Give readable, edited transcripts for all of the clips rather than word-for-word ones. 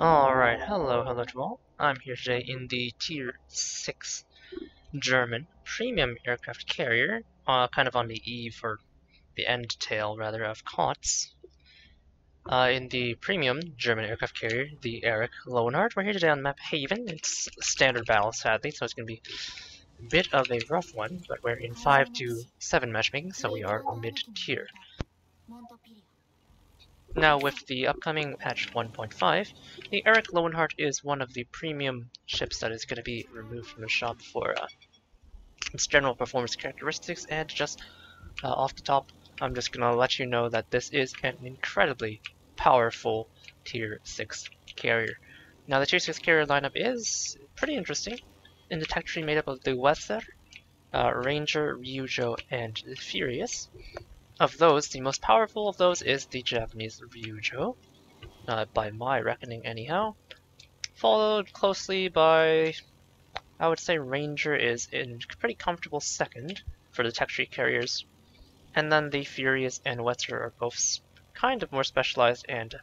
Alright, hello to all. I'm here today in the Tier 6 German premium aircraft carrier, kind of on the eve, or the end tail rather, of Kautz. In the premium German aircraft carrier, the Erich Löwenhardt. We're here today on map Haven. It's standard battle, sadly, so it's going to be a bit of a rough one, but we're in 5 to 7 matchmaking, so we are mid-tier. Now, with the upcoming patch 1.5, the Erich Löwenhardt is one of the premium ships that is going to be removed from the shop for its general performance characteristics, and just off the top, I'm just going to let you know that this is an incredibly powerful Tier 6 carrier. Now, the Tier 6 carrier lineup is pretty interesting, in the tech tree made up of the Weser, Ranger, Ryujo, and Furious. Of those, the most powerful of those is the Japanese Ryujo, by my reckoning anyhow, followed closely by, I would say, Ranger is in pretty comfortable second for the tech tree carriers, and then the Furious and Weser are both kind of more specialized and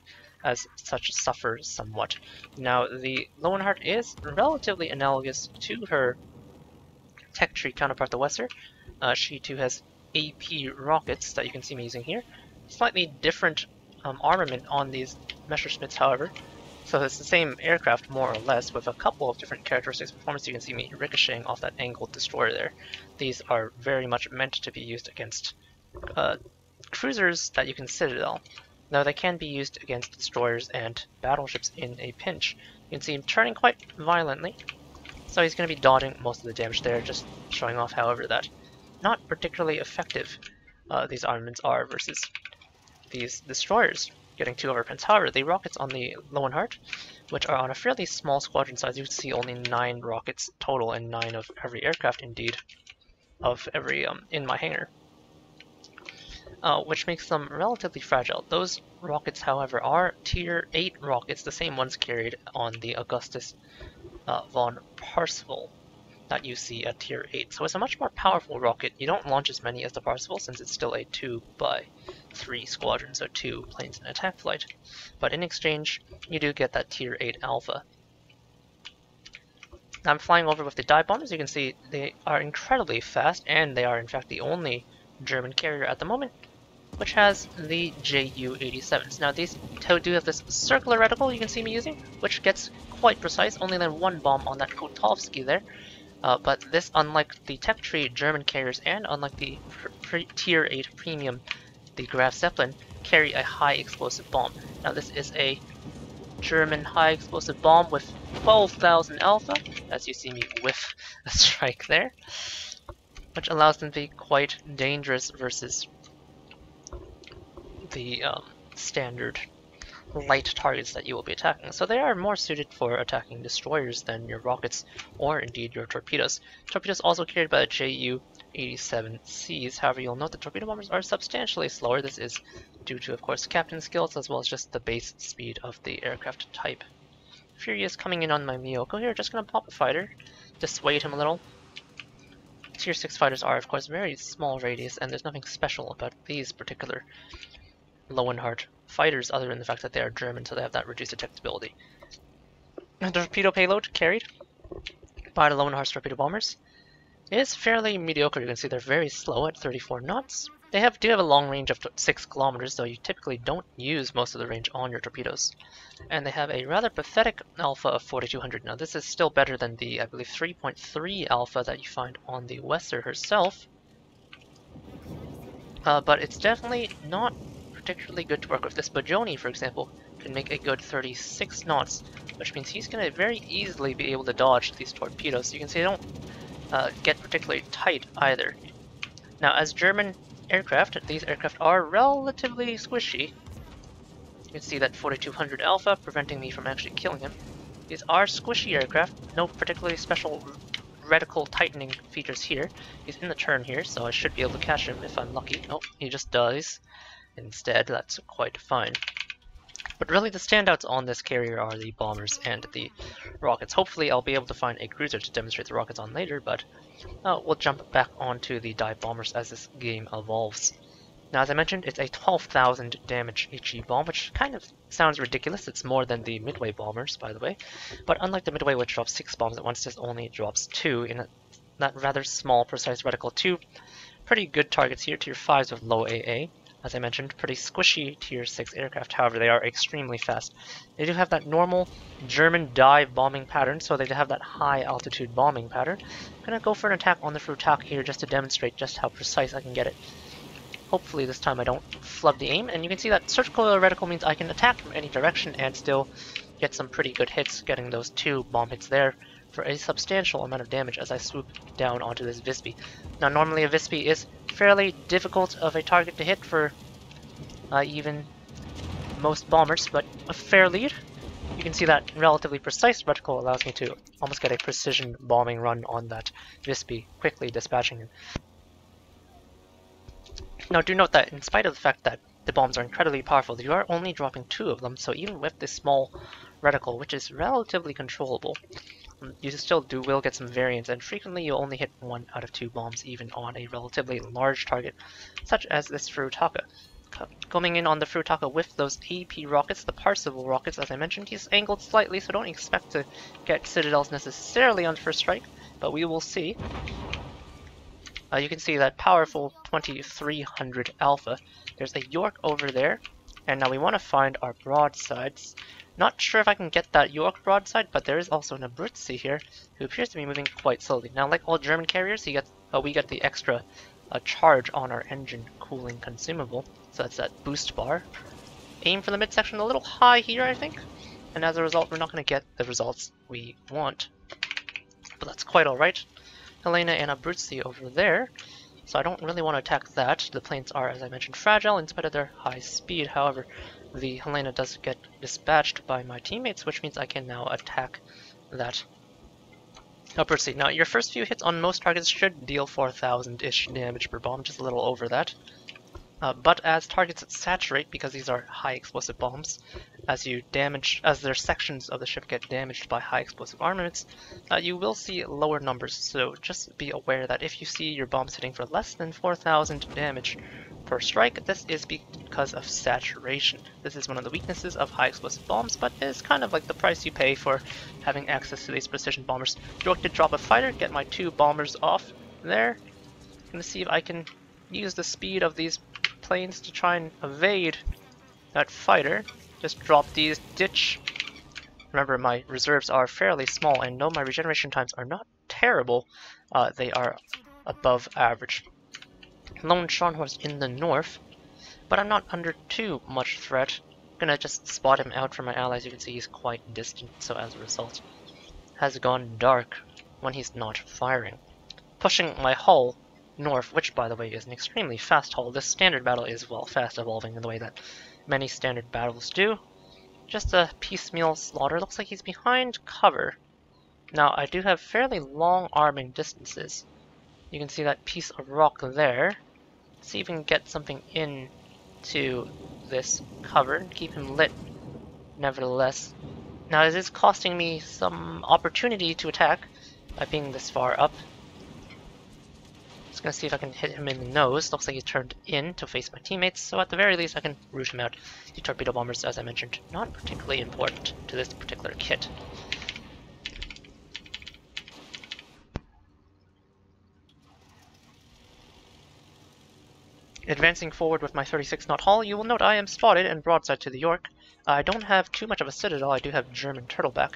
as such suffer somewhat. Now, the Löwenhardt is relatively analogous to her tech tree counterpart, the Weser. She too has AP rockets that you can see me using here. Slightly different armament on these Messerschmitts, however. So it's the same aircraft, more or less, with a couple of different characteristics. Performance, you can see me ricocheting off that angled destroyer there. These are very much meant to be used against cruisers that you can citadel. Now, they can be used against destroyers and battleships in a pinch. You can see him turning quite violently, so he's going to be dodging most of the damage there, just showing off, however, that not particularly effective these armaments are versus these destroyers, getting two overprints. However, the rockets on the Löwenhardt, which are on a fairly small squadron size, you can see only 9 rockets total, and 9 of every aircraft, indeed, of every in my hangar. Which makes them relatively fragile. Those rockets, however, are Tier 8 rockets, the same ones carried on the Augustus von Parsifal that you see at Tier 8. So it's a much more powerful rocket. You don't launch as many as the Parsifal, since it's still a 2x3 squadron, so 2 planes in attack flight. But in exchange, you do get that Tier 8 Alpha. Now, I'm flying over with the dive bombers. You can see they are incredibly fast, and they are in fact the only German carrier at the moment which has the Ju-87s. Now, these do have this circular reticle you can see me using, which gets quite precise, only then one bomb on that Kutowski there. But this, unlike the tech tree German carriers and unlike the Tier 8 premium, the Graf Zeppelin, carry a high explosive bomb. Now, this is a German high explosive bomb with 12,000 alpha, as you see me whiff a strike there, which allows them to be quite dangerous versus the standard light targets that you will be attacking. So they are more suited for attacking destroyers than your rockets, or indeed your torpedoes. Torpedoes also carried by the Ju-87Cs. However, you'll note the torpedo bombers are substantially slower. This is due to, of course, captain skills, as well as just the base speed of the aircraft type. Furious coming in on my Miyoko here, just gonna pop a fighter, dissuade him a little. Tier 6 fighters are, of course, very small radius, and there's nothing special about these particular Löwenhardt fighters other than the fact that they are German, so they have that reduced detectability. The torpedo payload carried by the Löwenhardt's torpedo bombers is fairly mediocre. You can see they're very slow at 34 knots. They do have a long range of 6 kilometers, though you typically don't use most of the range on your torpedoes. And they have a rather pathetic alpha of 4,200. Now, this is still better than the, I believe, 3.3 alpha that you find on the Weser herself. But it's definitely not particularly good to work with. This Bajoni, for example, can make a good 36 knots, which means he's going to very easily be able to dodge these torpedoes. You can see they don't get particularly tight either. Now, as German aircraft, these aircraft are relatively squishy. You can see that 4200 alpha preventing me from actually killing him. These are squishy aircraft, no particularly special reticle tightening features here. He's in the turn here, so I should be able to catch him if I'm lucky. Oh, he just dies instead. That's quite fine. But really, the standouts on this carrier are the bombers and the rockets. Hopefully, I'll be able to find a cruiser to demonstrate the rockets on later, but we'll jump back onto the dive bombers as this game evolves. Now, as I mentioned, it's a 12,000 damage HE bomb, which kind of sounds ridiculous. It's more than the Midway bombers, by the way. But unlike the Midway, which drops 6 bombs at once, this only drops 2 in that rather small, precise reticle. 2 pretty good targets here, tier 5s with low AA. As I mentioned, pretty squishy tier 6 aircraft, however, they are extremely fast. They do have that normal German dive bombing pattern, so they have that high altitude bombing pattern. I'm going to go for an attack on the Furutaka here just to demonstrate just how precise I can get it. Hopefully this time I don't flub the aim, and you can see that surgical reticle means I can attack from any direction and still get some pretty good hits, getting those 2 bomb hits there for a substantial amount of damage as I swoop down onto this Visby. Now normally a Visby is fairly difficult of a target to hit for even most bombers, but a fair lead. You can see that relatively precise reticle allows me to almost get a precision bombing run on that Visby, quickly dispatching him. Now do note that in spite of the fact that the bombs are incredibly powerful, you are only dropping 2 of them, so even with this small reticle, which is relatively controllable, you still will get some variance, and frequently you'll only hit 1 out of 2 bombs even on a relatively large target, such as this Furutaka. Coming in on the Furutaka with those AP rockets, the Parsifal rockets, as I mentioned, he's angled slightly, so don't expect to get citadels necessarily on first strike, but we will see. You can see that powerful 2300 Alpha. There's a York over there, and now we want to find our broadsides. Not sure if I can get that York broadside, but there is also an Abruzzi here, who appears to be moving quite slowly. Now, like all German carriers, we get the extra charge on our engine cooling consumable, so that's that boost bar. Aim for the midsection a little high here, I think, and as a result, we're not going to get the results we want, but that's quite alright. Helena and Abruzzi over there, so I don't really want to attack that. The planes are, as I mentioned, fragile in spite of their high speed. However, the Helena does get dispatched by my teammates, which means I can now attack that Abruzzi. Now, your first few hits on most targets should deal 4,000-ish damage per bomb, just a little over that. But as targets saturate, because these are high explosive bombs, as their sections of the ship get damaged by high explosive armaments, you will see lower numbers. So just be aware that if you see your bombs hitting for less than 4,000 damage per strike, this is because of saturation. This is one of the weaknesses of high explosive bombs, but it's kind of like the price you pay for having access to these precision bombers. York did drop a fighter, get my 2 bombers off there. I'm gonna see if I can use the speed of these planes to try and evade that fighter. Just drop these, ditch. Remember, my reserves are fairly small, and no, my regeneration times are not terrible. They are above average. Lone Scharnhorst in the north, but I'm not under too much threat. I'm gonna just spot him out for my allies. You can see he's quite distant, so as a result, has gone dark when he's not firing. Pushing my hull north, which by the way is an extremely fast hull. This standard battle is, well, fast evolving in the way that many standard battles do. Just a piecemeal slaughter. Looks like he's behind cover. Now I do have fairly long arming distances. You can see that piece of rock there. Let's see if we can get something in to this cover and keep him lit nevertheless. Now it is costing me some opportunity to attack by being this far up. Just gonna see if I can hit him in the nose. Looks like he turned in to face my teammates, so at the very least I can root him out. The torpedo bombers, as I mentioned, not particularly important to this particular kit. Advancing forward with my 36-knot hull, you will note I am spotted and broadside to the York. I don't have too much of a citadel. I do have German turtleback.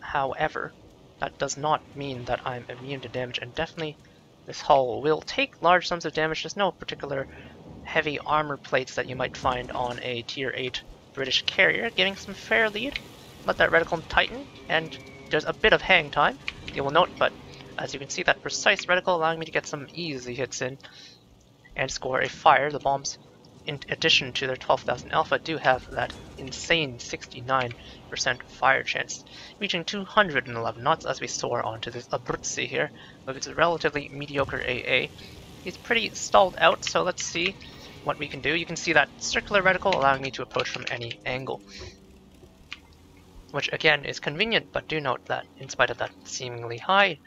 However, that does not mean that I'm immune to damage, and definitely this hull will take large sums of damage. There's no particular heavy armor plates that you might find on a tier 8 British carrier, giving some fair lead. Let that reticle tighten, and there's a bit of hang time, you will note, but as you can see, that precise reticle allowing me to get some easy hits in and score a fire. The bombs, in addition to their 12,000 alpha, do have that insane 69% fire chance, reaching 211 knots as we soar onto this Abruzzi here, with its relatively mediocre AA. He's pretty stalled out, so let's see what we can do. You can see that circular reticle allowing me to approach from any angle, which again is convenient, but do note that in spite of that seemingly high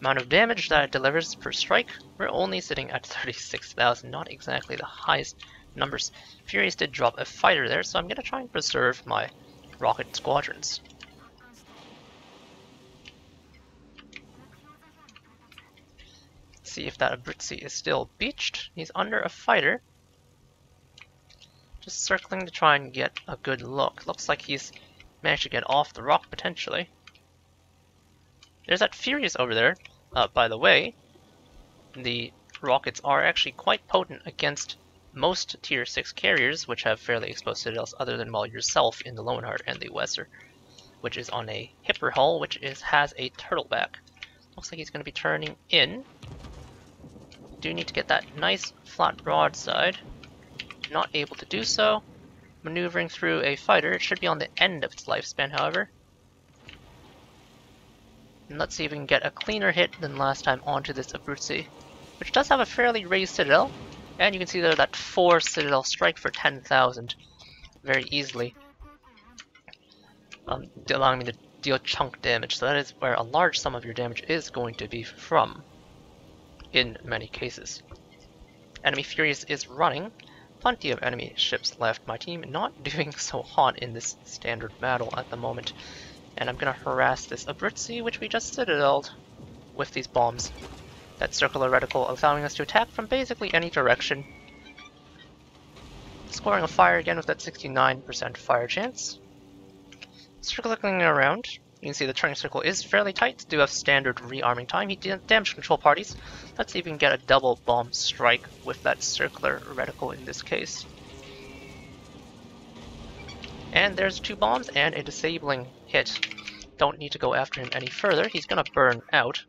Amount of damage that it delivers per strike, we're only sitting at 36,000, not exactly the highest numbers. Furious did drop a fighter there, so I'm going to try and preserve my rocket squadrons. Let's see if that Abruzzi is still beached. He's under a fighter. Just circling to try and get a good look. Looks like he's managed to get off the rock, potentially. There's that Furious over there. By the way, the rockets are actually quite potent against most tier 6 carriers, which have fairly exposed citadels other than, well, yourself in the Löwenhardt and the Weser, which is on a hipper hull, which has a turtleback. Looks like he's going to be turning in. Do need to get that nice flat broadside. Not able to do so. Maneuvering through a fighter. It should be on the end of its lifespan, however. And let's see if we can get a cleaner hit than last time onto this Abruzzi, which does have a fairly raised citadel. And you can see there that 4 citadel strike for 10,000 very easily, allowing me to deal chunk damage. So that is where a large sum of your damage is going to be from in many cases. Enemy Furious is running. Plenty of enemy ships left. My team not doing so hot in this standard battle at the moment. And I'm going to harass this Abruzzi, which we just citadeled with these bombs. That circular reticle allowing us to attack from basically any direction. Scoring a fire again with that 69% fire chance. Circling around, you can see the turning circle is fairly tight. Do have standard rearming time. He did damage control parties. Let's see if we can get a double bomb strike with that circular reticle in this case. And there's 2 bombs and a disabling hit. Don't need to go after him any further. He's going to burn out.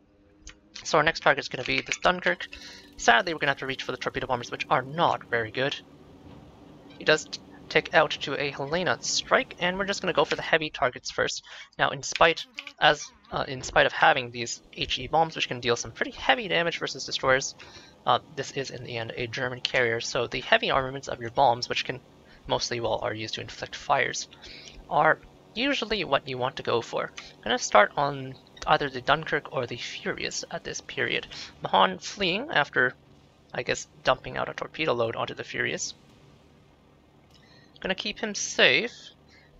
So our next target is going to be this Dunkirk. Sadly, we're going to have to reach for the torpedo bombers, which are not very good. He does take out to a Helena strike, and we're just going to go for the heavy targets first. Now, in spite of having these HE bombs, which can deal some pretty heavy damage versus destroyers, this is in the end a German carrier. So the heavy armaments of your bombs, which can mostly, well, are used to inflict fires, are usually what you want to go for. I'm going to start on either the Dunkirk or the Furious at this period. Mahan fleeing after, I guess, dumping out a torpedo load onto the Furious. I'm going to keep him safe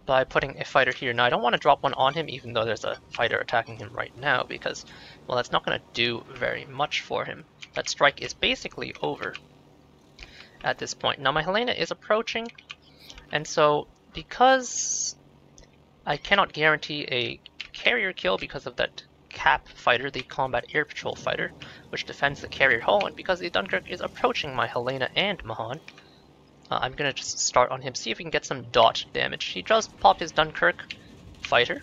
by putting a fighter here. Now, I don't want to drop one on him, even though there's a fighter attacking him right now, because, well, that's not going to do very much for him. That strike is basically over at this point. Now, my Helena is approaching, and so because I cannot guarantee a carrier kill because of that cap fighter, the combat air patrol fighter, which defends the carrier hull, and because the Dunkirk is approaching my Helena and Mahan, I'm going to just start on him, see if we can get some dot damage. He just popped his Dunkirk fighter,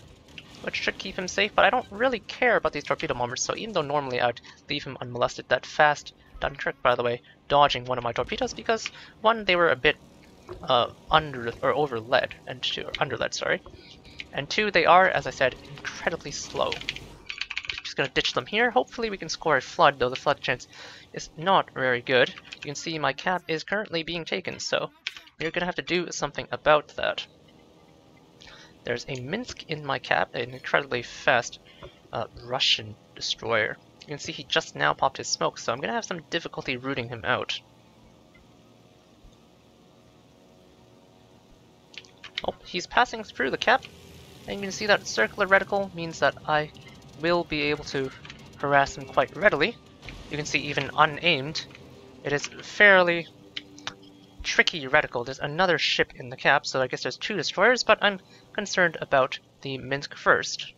which should keep him safe, but I don't really care about these torpedo bombers, so even though normally I'd leave him unmolested, that fast Dunkirk, by the way, dodging one of my torpedoes because, one, they were a bit underled, sorry. And 2, they are, as I said, incredibly slow. Just gonna ditch them here. Hopefully we can score a flood, though the flood chance is not very good. You can see my cap is currently being taken, so we're gonna have to do something about that. There's a Minsk in my cap, an incredibly fast Russian destroyer. You can see he just now popped his smoke, so I'm gonna have some difficulty rooting him out. Oh, he's passing through the cap. And you can see that circular reticle means that I will be able to harass him quite readily. You can see even unaimed, it is fairly tricky reticle. There's another ship in the cap, so I guess there's 2 destroyers, but I'm concerned about the Minsk first.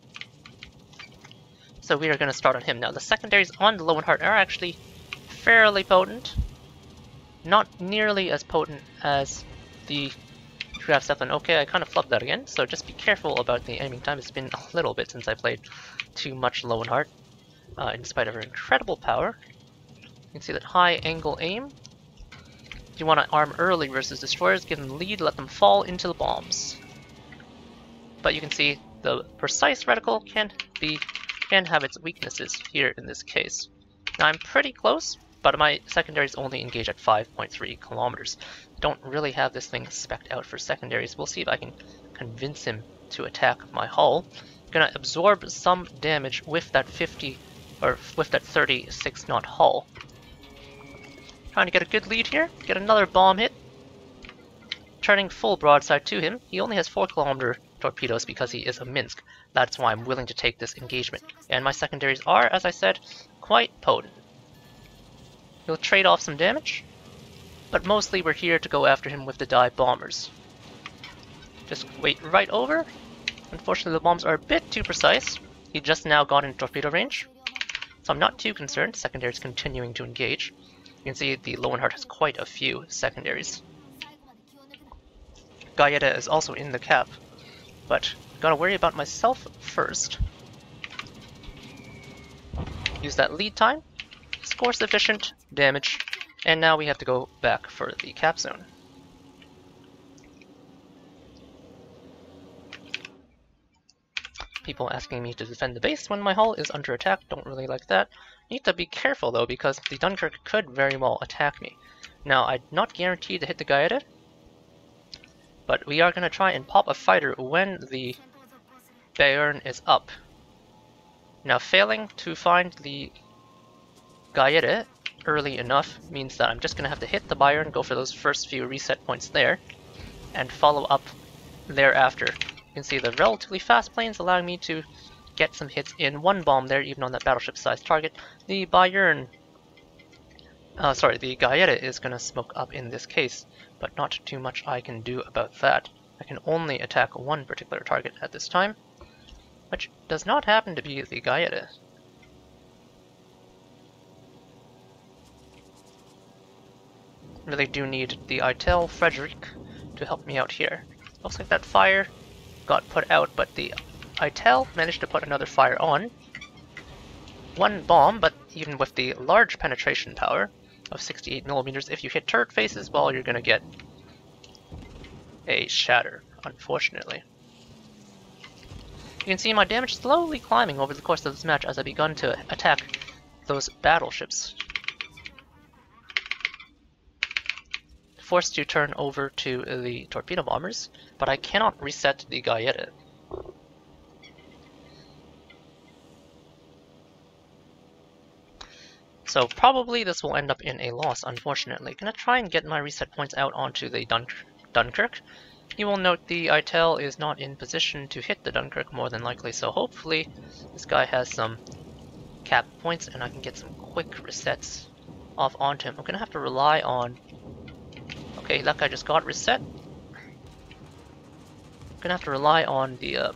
So we are going to start on him. Now the secondaries on the Löwenhardt are actually fairly potent. Not nearly as potent as the Graf Zeppelin. Okay, I kind of flubbed that again, so just be careful about the aiming time. It's been a little bit since I played too much Löwenhardt, in spite of her incredible power. You can see that high angle aim. If you want to arm early versus destroyers, give them lead, let them fall into the bombs. But you can see the precise reticle can have its weaknesses here in this case. Now I'm pretty close, but my secondaries only engage at 5.3 kilometers. Don't really have this thing spec'd out for secondaries. We'll see if I can convince him to attack my hull. Gonna absorb some damage with that 50 or with that 36 knot hull. Trying to get a good lead here, get another bomb hit. Turning full broadside to him, he only has 4 kilometer torpedoes because he is a Minsk. That's why I'm willing to take this engagement. And my secondaries are, as I said, quite potent. He'll trade off some damage, but mostly we're here to go after him with the dive bombers. Just wait right over. Unfortunately, the bombs are a bit too precise. He just now got in torpedo range, so I'm not too concerned. Secondaries continuing to engage. You can see the Löwenhardt has quite a few secondaries. Gaeta is also in the cap, but gotta worry about myself first. Use that lead time, score sufficient damage, and now we have to go back for the cap zone. People asking me to defend the base when my hull is under attack, don't really like that. Need to be careful though, because the Dunkirk could very well attack me. Now, I'm not guaranteed to hit the Gaeta, but we are going to try and pop a fighter when the Bayern is up. Now, failing to find the Gaeta early enough means that I'm just going to have to hit the Bayern, go for those first few reset points there, and follow up thereafter. You can see the relatively fast planes allowing me to get some hits in. One bomb there, even on that battleship-sized target. The Bayern, the Gaeta is going to smoke up in this case, but not too much I can do about that. I can only attack one particular target at this time, which does not happen to be the Gaeta. Really do need the Eitel Friedrich to help me out here. Looks like that fire got put out, but the Eitel managed to put another fire on. One bomb, but even with the large penetration power of 68 millimeters, if you hit turret faces, well, you're gonna get a shatter, unfortunately. You can see my damage slowly climbing over the course of this match as I've begun to attack those battleships. Forced to turn over to the torpedo bombers, but I cannot reset the Gaeta. So probably this will end up in a loss, unfortunately. Gonna try and get my reset points out onto the Dunkirk. You will note the Eitel is not in position to hit the Dunkirk, more than likely, so hopefully this guy has some cap points and I can get some quick resets off onto him. I'm gonna have to rely on... Okay, that guy just got reset. I'm gonna have to rely on the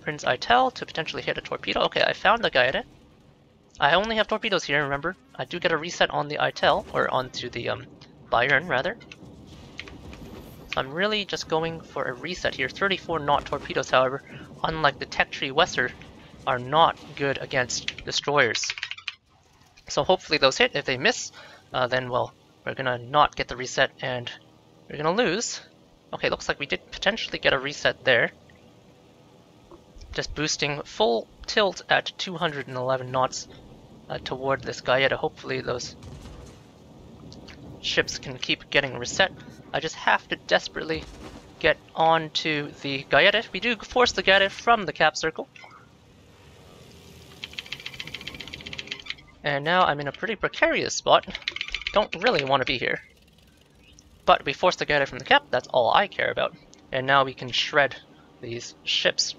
Prinz Eitel to potentially hit a torpedo. Okay, I found the Gaeta. I only have torpedoes here, remember. I do get a reset on the Eitel, or onto the Bayern, rather. So I'm really just going for a reset here. 34 knot torpedoes, however, unlike the Tech Tree Weser, are not good against destroyers. So hopefully those hit. If they miss, then, well, we're gonna not get the reset and we're gonna lose. Okay, looks like we did potentially get a reset there. Just boosting full tilt at 211 knots toward this Gaeta. Hopefully those ships can keep getting reset. I just have to desperately get onto the Gaeta. We do force the Gaeta from the cap circle. And now I'm in a pretty precarious spot. Don't really want to be here. But we forced the Gaeta from the cap, that's all I care about. And now we can shred these ships.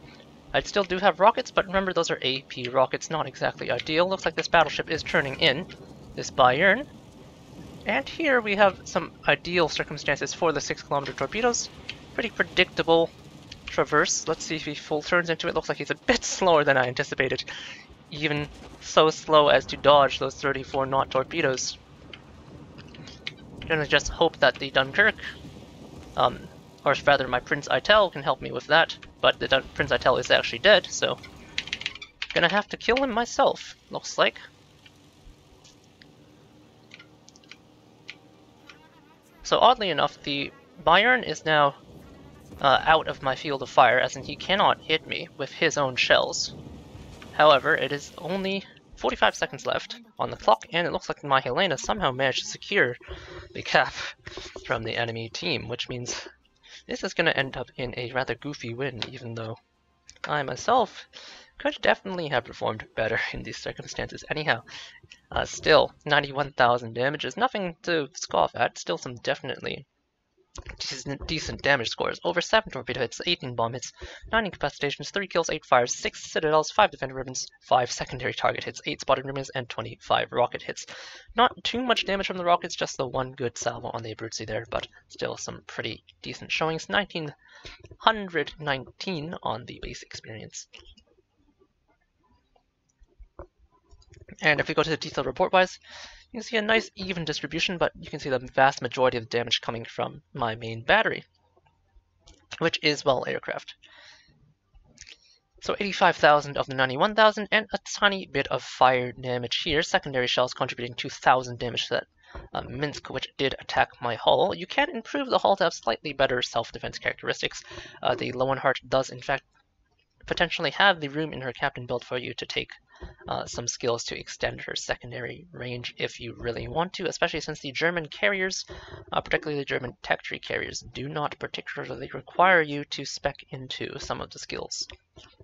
I still do have rockets, but remember those are AP rockets, not exactly ideal. Looks like this battleship is turning in, this Bayern. And here we have some ideal circumstances for the 6 kilometer torpedoes. Pretty predictable traverse. Let's see if he full turns into it. Looks like he's a bit slower than I anticipated. Even so slow as to dodge those 34 knot torpedoes. Gonna just hope that the Dunkirk, or rather my Prinz Eitel can help me with that, but the Prinz Eitel is actually dead, so gonna have to kill him myself, looks like. So oddly enough, the Bayern is now out of my field of fire, as in he cannot hit me with his own shells. However, it is only 45 seconds left on the clock, and it looks like my Helena somehow managed to secure the cap from the enemy team, which means this is going to end up in a rather goofy win, even though I myself could definitely have performed better in these circumstances. Anyhow, still 91,000 damage is nothing to scoff at. Still some definitely decent damage scores. Over 7 torpedo hits, 18 bomb hits, 9 incapacitations, 3 kills, 8 fires, 6 citadels, 5 defender ribbons, 5 secondary target hits, 8 spotted ribbons, and 25 rocket hits. Not too much damage from the rockets, just the one good salvo on the Abruzzi there, but still some pretty decent showings. 1919 on the base experience. And if we go to the detailed report-wise, you can see a nice even distribution, but you can see the vast majority of the damage coming from my main battery, which is, well, aircraft. So 85,000 of the 91,000, and a tiny bit of fire damage here. Secondary shells contributing 2,000 damage to that Minsk, which did attack my hull. You can improve the hull to have slightly better self-defense characteristics. The Löwenhardt does, in fact, potentially have the room in her captain build for you to take some skills to extend her secondary range if you really want to, especially since the German carriers, particularly the German tech tree carriers, do not particularly require you to spec into some of the skills.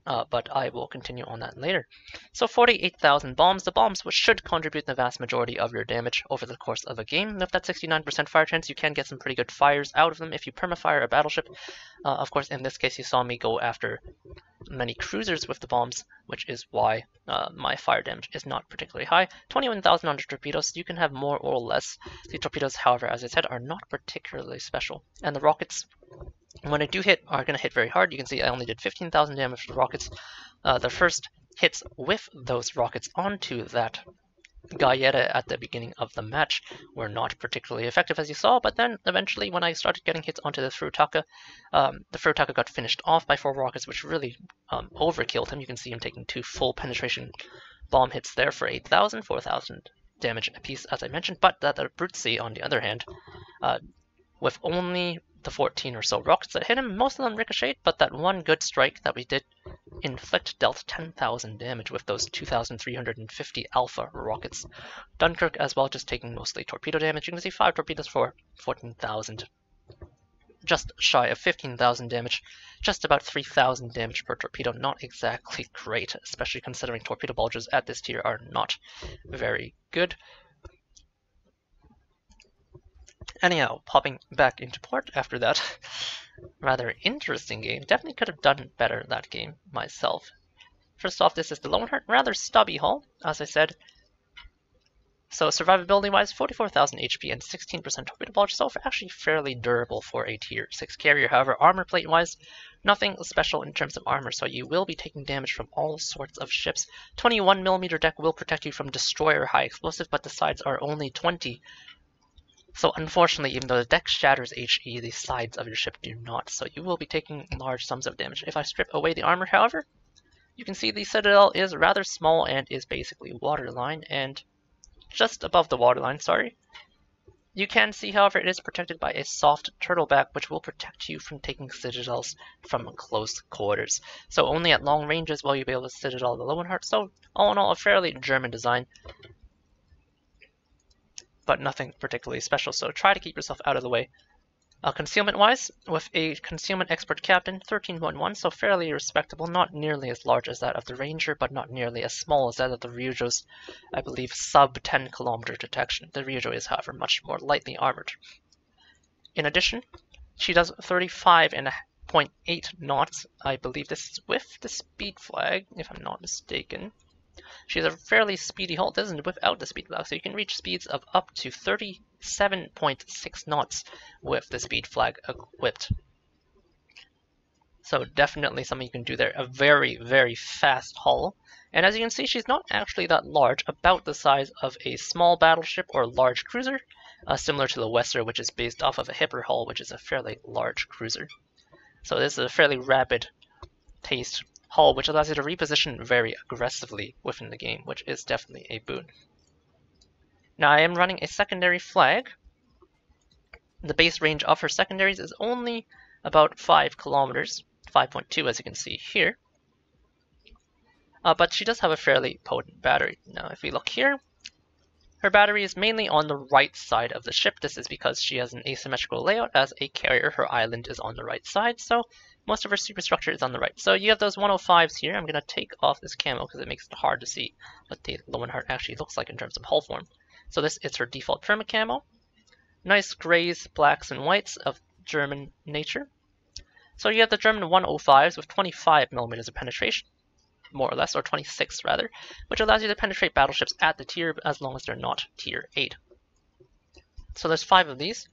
But I will continue on that later. So 48,000 bombs. The bombs which should contribute the vast majority of your damage over the course of a game. With that 69% fire chance, you can get some pretty good fires out of them if you permafire a battleship. Of course, in this case, you saw me go after many cruisers with the bombs, which is why my fire damage is not particularly high. 21,000 on the torpedoes. You can have more or less. The torpedoes, however, as I said, are not particularly special. And the rockets, when I do hit, are going to hit very hard. You can see I only did 15,000 damage to the rockets. The first hits with those rockets onto that Gaeta at the beginning of the match were not particularly effective, as you saw, but then eventually when I started getting hits onto the Furutaka got finished off by 4 rockets, which really overkilled him. You can see him taking 2 full penetration bomb hhits there for 8,000, 4,000 damage apiece, as I mentioned, but that Abruzzi, on the other hand, with only the 14 or so rockets that hit him, most of them ricocheted, but that one good strike that we did inflict dealt 10,000 damage with those 2,350 alpha rockets. Dunkirk as well, just taking mostly torpedo damage. You can see 5 torpedoes for 14,000, just shy of 15,000 damage, just about 3,000 damage per torpedo. Not exactly great, especially considering torpedo bulges at this tier are not very good. Anyhow, popping back into port after that rather interesting game. Definitely could have done better that game myself. First off, this is the Löwenhardt, rather stubby hull, as I said. So survivability-wise, 44,000 HP and 16% torpedo bulge, so actually fairly durable for a tier 6 carrier. However, armor plate-wise, nothing special in terms of armor, so you will be taking damage from all sorts of ships. 21mm deck will protect you from destroyer high explosive, but the sides are only 20. So unfortunately, even though the deck shatters HE, the sides of your ship do not, so you will be taking large sums of damage. If I strip away the armor, however, you can see the citadel is rather small and is basically waterline, and just above the waterline, sorry. You can see, however, it is protected by a soft turtleback, which will protect you from taking citadels from close quarters. So only at long ranges will you be able to citadel the Löwenhardt, so all in all, a fairly German design, but nothing particularly special, so try to keep yourself out of the way. Concealment-wise, with a concealment expert captain, 13.1, so fairly respectable, not nearly as large as that of the Ranger, but not nearly as small as that of the Ryujo's, I believe, sub-10km detection. The Ryujo is, however, much more lightly armored. In addition, she does 35.8 knots, I believe this is with the speed flag, if I'm not mistaken. She's a fairly speedy hull, doesn't without the speed flag, so you can reach speeds of up to 37.6 knots with the speed flag equipped. So definitely something you can do there. A very, very fast hull. And as you can see, she's not actually that large, about the size of a small battleship or large cruiser, similar to the Weser, which is based off of a Hipper hull, which is a fairly large cruiser. So this is a fairly rapid paced hull, which allows you to reposition very aggressively within the game, which is definitely a boon. Now I am running a secondary flag. The base range of her secondaries is only about 5 kilometers, 5.2 as you can see here. But she does have a fairly potent battery. Now if we look here, her battery is mainly on the right side of the ship. This is because she has an asymmetrical layout as a carrier. Her island is on the right side, so Most of our superstructure is on the right. So you have those 105s here. I'm going to take off this camo because it makes it hard to see what the Löwenhardt actually looks like in terms of hull form. So this is her default perma camo. Nice grays, blacks, and whites of German nature. So you have the German 105s with 25 millimeters of penetration, more or less, or 26 rather, which allows you to penetrate battleships at the tier as long as they're not tier 8. So there's 5 of these,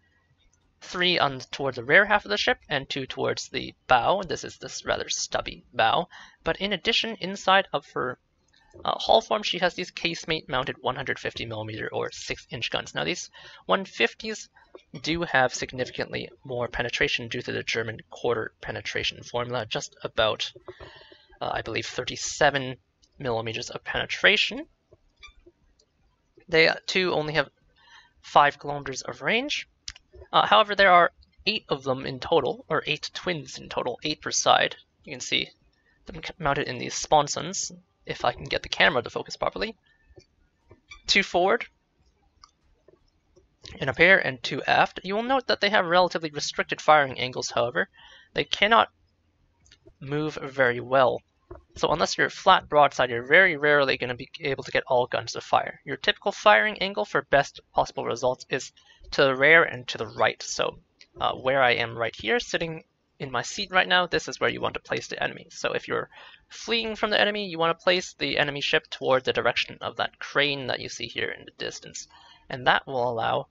3 on towards the rear half of the ship and 2 towards the bow. This is this rather stubby bow. But in addition, inside of her hull form, she has these casemate mounted 150mm or 6-inch guns. Now these 150s do have significantly more penetration due to the German quarter penetration formula, just about, I believe, 37 millimeters of penetration. They too only have 5 kilometers of range. However, there are 8 of them in total, or 8 twins in total, 8 per side. You can see them mounted in these sponsons, if I can get the camera to focus properly. 2 forward, and up here, and 2 aft. You will note that they have relatively restricted firing angles, however. They cannot move very well. So unless you're flat broadside, you're very rarely going to be able to get all guns to fire. Your typical firing angle for best possible results is to the rear and to the right. So where I am right here, sitting in my seat right now, this is where you want to place the enemy. So if you're fleeing from the enemy, you want to place the enemy ship toward the direction of that crane that you see here in the distance. And that will allow,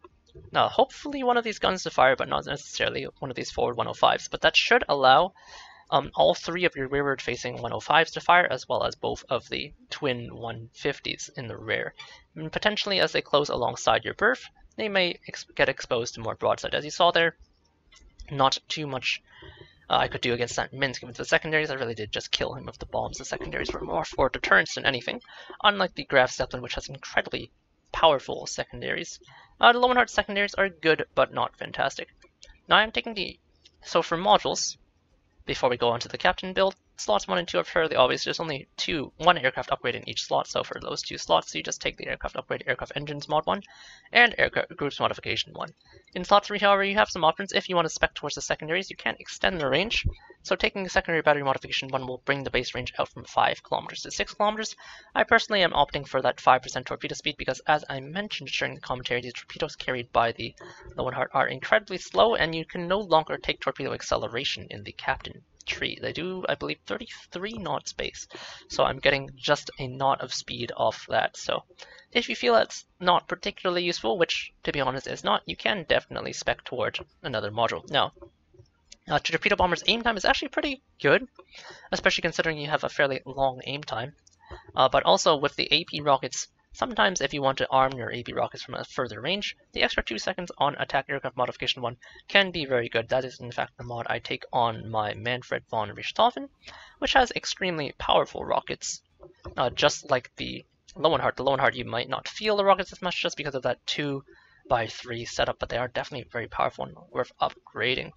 now hopefully one of these guns to fire, but not necessarily one of these forward 105s, but that should allow all 3 of your rearward facing 105s to fire, as well as both of the twin 150s in the rear. And potentially as they close alongside your berth, they may get exposed to more broadside. As you saw there, not too much I could do against that Minsk with the secondaries. I really did just kill him with the bombs. The secondaries were more for deterrence than anything, unlike the Graf Zeppelin, which has incredibly powerful secondaries. The Löwenhardt secondaries are good, but not fantastic. Now I'm taking the... So for modules, before we go on to the captain build, slots 1 and 2 are fairly obvious. There's only one aircraft upgrade in each slot, so for those 2 slots, you just take the aircraft upgrade, aircraft engines mod 1, and aircraft groups modification 1. In slot 3, however, you have some options. If you want to spec towards the secondaries, you can extend the range, so taking the secondary battery modification 1 will bring the base range out from 5 kilometers to 6 kilometers. I personally am opting for that 5% torpedo speed because, as I mentioned during the commentary, these torpedoes carried by the Löwenhardt are incredibly slow, and you can no longer take torpedo acceleration in the captain tree. They do, I believe, 33 knots base, so I'm getting just a knot of speed off that. So if you feel that's not particularly useful, which to be honest is not, you can definitely spec toward another module. Now, torpedo bomber's aim time is actually pretty good, especially considering you have a fairly long aim time, but also with the AP rockets, sometimes if you want to arm your AP rockets from a further range, the extra 2 seconds on Attack Aircraft Modification 1 can be very good. That is in fact the mod I take on my Manfred von Richthofen, which has extremely powerful rockets, just like the Löwenhardt. The Löwenhardt, you might not feel the rockets as much just because of that 2x3 setup, but they are definitely very powerful and worth upgrading.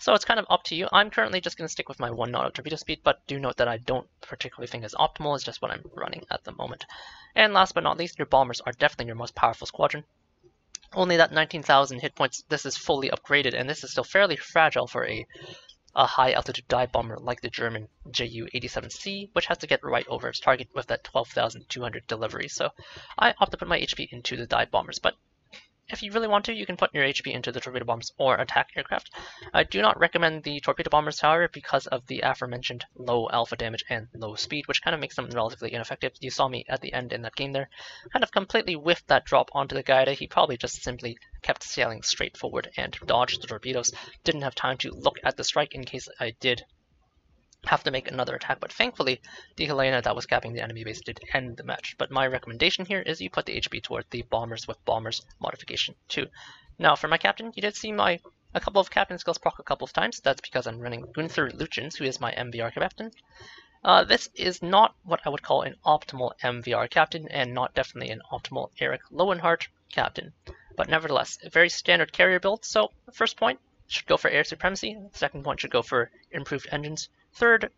So it's kind of up to you. I'm currently just going to stick with my 1 knot of torpedo speed, but do note that I don't particularly think is optimal. It's just what I'm running at the moment. And last but not least, your bombers are definitely your most powerful squadron. Only that 19,000 hit points, this is fully upgraded, and this is still fairly fragile for a high-altitude dive bomber like the German Ju-87C, which has to get right over its target with that 12,200 delivery. So I opt to put my HP into the dive bombers, but if you really want to, you can put your HP into the torpedo bombers or attack aircraft. I do not recommend the torpedo bombers, however, because of the aforementioned low alpha damage and low speed, which kind of makes them relatively ineffective. You saw me at the end in that game there, kind of completely whiffed that drop onto the Gaeta. He probably just simply kept sailing straight forward and dodged the torpedoes. Didn't have time to look at the strike in case I did have to make another attack, but thankfully the Helena that was capping the enemy base did end the match. But my recommendation here is you put the HP toward the bombers with bombers modification 2. Now for my captain, you did see my a couple of captain skills proc a couple of times. That's because I'm running Günther Lütjens, who is my MVR captain. This is not what I would call an optimal MVR captain, and not definitely an optimal Erich Löwenhardt captain, but nevertheless a very standard carrier build. So first point should go for air supremacy, second point should go for improved engines, third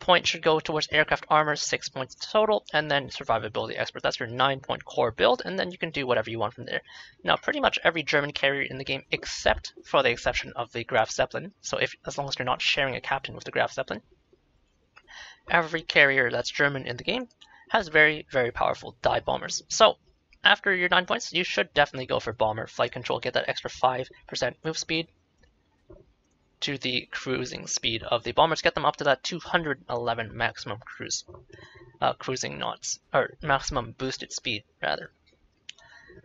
Points should go towards aircraft armor, 6 points total, and then survivability expert. That's your 9-point core build, and then you can do whatever you want from there. Now, pretty much every German carrier in the game, except for the exception of the Graf Zeppelin, so as long as you're not sharing a captain with the Graf Zeppelin, every carrier that's German in the game has very, very powerful dive bombers. So, after your 9 points, you should definitely go for bomber flight control, get that extra 5% move speed to the cruising speed of the bombers, get them up to that 211 maximum cruising knots, or maximum boosted speed, rather.